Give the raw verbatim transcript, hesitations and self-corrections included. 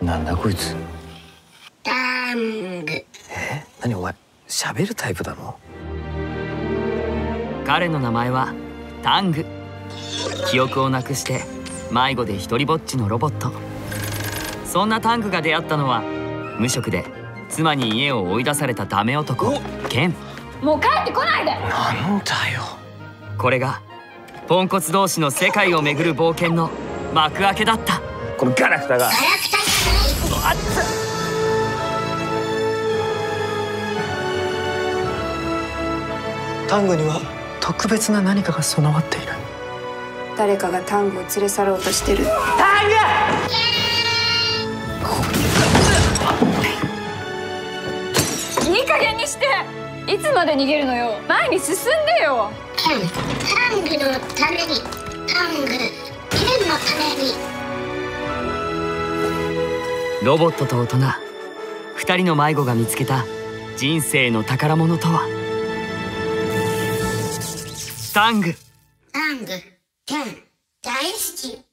なんだこいつ。タング。え、何お前喋るタイプだの？彼の名前はタング。記憶をなくして迷子で一人ぼっちのロボット。そんなタングが出会ったのは、無職で妻に家を追い出されたダメ男ケン。もう帰ってこないで。なんだよ。これがポンコツ同士の世界を巡る冒険の幕開けだった。このガラクタがガラクタじゃない。あっつ。タングには特別な何かが備わっている。誰かがタングを連れ去ろうとしてる。タング！いい加減にして。いつまで逃げるのよ。前に進んでよ。タングのために、タング未練のために。ロボットと大人二人の迷子が見つけた人生の宝物とは。タング、タング、ケン、大好き。